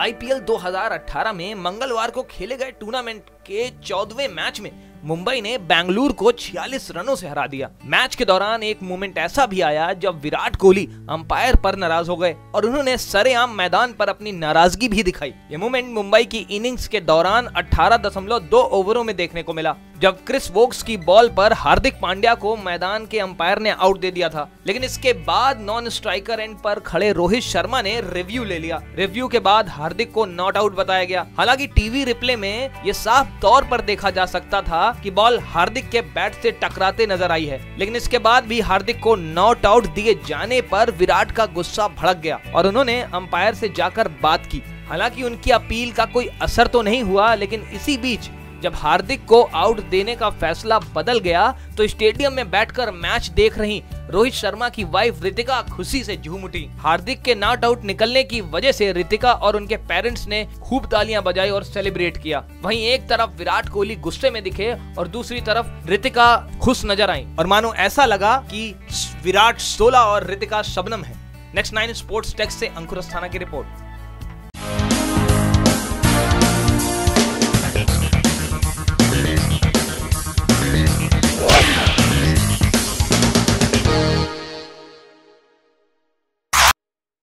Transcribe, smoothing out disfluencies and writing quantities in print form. IPL 2018 में मंगलवार को खेले गए टूर्नामेंट के 14वें मैच में मुंबई ने बेंगलुरु को 46 रनों से हरा दिया। मैच के दौरान एक मोमेंट ऐसा भी आया जब विराट कोहली अंपायर पर नाराज हो गए और उन्होंने सरेआम मैदान पर अपनी नाराजगी भी दिखाई। ये मोमेंट मुंबई की इनिंग्स के दौरान 18.2 ओवरों में देखने को मिला, जब क्रिस वोक्स की बॉल पर हार्दिक पांड्या को मैदान के अंपायर ने आउट दे दिया था। लेकिन इसके बाद नॉन स्ट्राइकर एंड पर खड़े रोहित शर्मा ने रिव्यू ले लिया। रिव्यू के बाद हार्दिक को नॉट आउट बताया गया। हालांकि टीवी रिप्ले में ये साफ तौर पर देखा जा सकता था कि बॉल हार्दिक के बैट से टकराते नजर आई है, लेकिन इसके बाद भी हार्दिक को नॉट आउट दिए जाने पर विराट का गुस्सा भड़क गया और उन्होंने अंपायर से जाकर बात की। हालांकि उनकी अपील का कोई असर तो नहीं हुआ, लेकिन इसी बीच जब हार्दिक को आउट देने का फैसला बदल गया तो स्टेडियम में बैठकर मैच देख रही रोहित शर्मा की वाइफ रितिका खुशी से झूम उठी। हार्दिक के नॉट आउट निकलने की वजह से रितिका और उनके पेरेंट्स ने खूब तालियां बजाई और सेलिब्रेट किया। वहीं एक तरफ विराट कोहली गुस्से में दिखे और दूसरी तरफ रितिका खुश नजर आई और मानो ऐसा लगा कि विराट 16 और रितिका शबनम है। नेक्स्ट 9 स्पोर्ट्स डेस्क से अंकुर अस्थाना की रिपोर्ट।